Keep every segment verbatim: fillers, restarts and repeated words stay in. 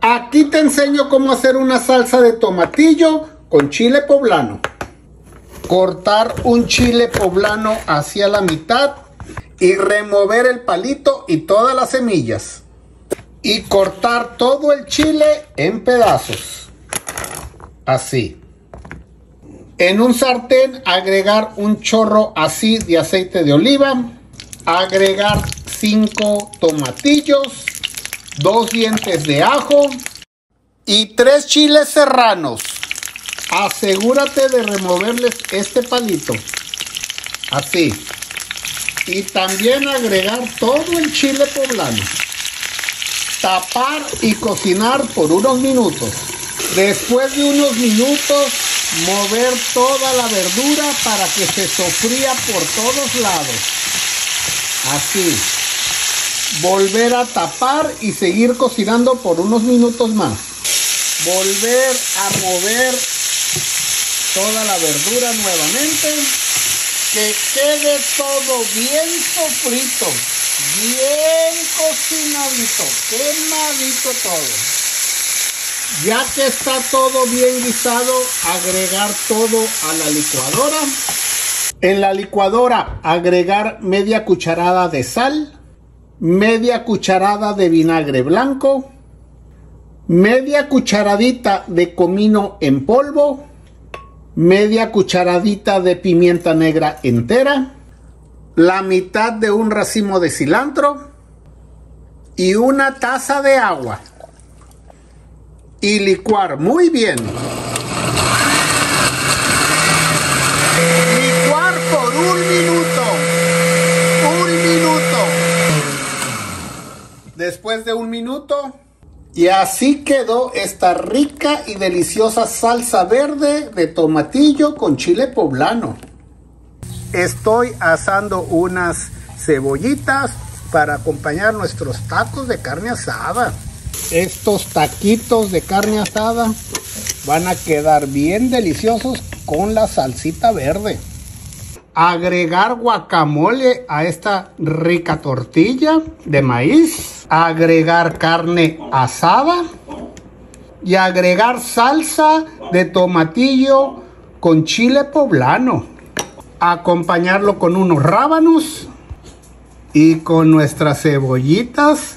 Aquí te enseño cómo hacer una salsa de tomatillo con chile poblano. Cortar un chile poblano hacia la mitad y remover el palito y todas las semillas. Y cortar todo el chile en pedazos. Así. En un sartén agregar un chorro así de aceite de oliva. Agregar cinco tomatillos, dos dientes de ajo y tres chiles serranos. Asegúrate de removerles este palito, así. Y también agregar todo el chile poblano. Tapar y cocinar por unos minutos. Después de unos minutos, mover toda la verdura para que se sofría por todos lados. Así. Volver a tapar y seguir cocinando por unos minutos más. Volver a mover toda la verdura nuevamente. Que quede todo bien sofrito. Bien cocinadito. Quemadito todo. Ya que está todo bien guisado, agregar todo a la licuadora. En la licuadora agregar media cucharada de sal, media cucharada de vinagre blanco, media cucharadita de comino en polvo, media cucharadita de pimienta negra entera, la mitad de un racimo de cilantro y una taza de agua. Y licuar muy bien. Después de un minuto. Y así quedó esta rica y deliciosa salsa verde de tomatillo con chile poblano. Estoy asando unas cebollitas para acompañar nuestros tacos de carne asada. Estos taquitos de carne asada van a quedar bien deliciosos con la salsita verde. Agregar guacamole a esta rica tortilla de maíz. Agregar carne asada. Y agregar salsa de tomatillo con chile poblano. Acompañarlo con unos rábanos. Y con nuestras cebollitas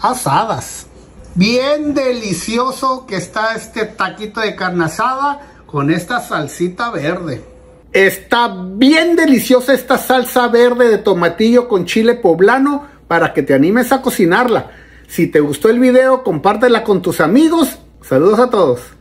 asadas. Bien delicioso que está este taquito de carne asada con esta salsita verde. Está bien deliciosa esta salsa verde de tomatillo con chile poblano para que te animes a cocinarla. Si te gustó el video, compártela con tus amigos. Saludos a todos.